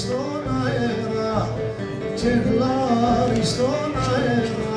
Στον αέρα, τσεγλάρι στον αέρα.